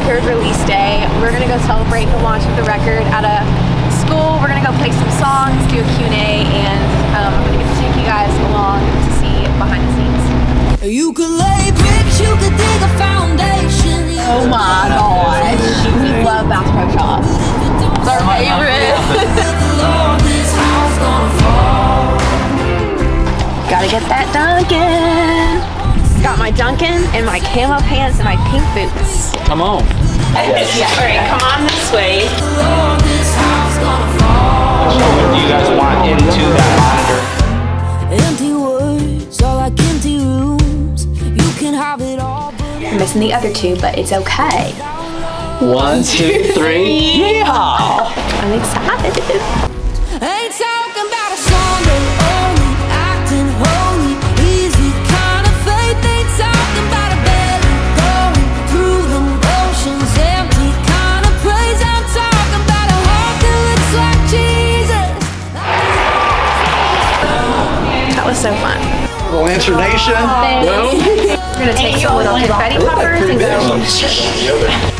record release day. We're gonna go celebrate the launch of the record at a school. We're gonna go play some songs, do a Q&A, and I'm gonna get to take you guys along to see behind the scenes. You could lay bricks, you could dig a foundation. Oh my gosh, we love Bass Pro Shots. It's our favorite. Gotta get that Dunkin'. Got my Dunkin' and my camo pants and my pink boots. Come on. Yeah, all right, come on this way. So what do you guys want into that monitor? Empty words are like empty rooms. You can have it all. I'm missing the other two, but it's okay. 1, 2, 3, yeehaw! I'm excited. Ain't talking about a Sunday. That was so fun. Lancer Nation. We're gonna take some little confetti poppers and go.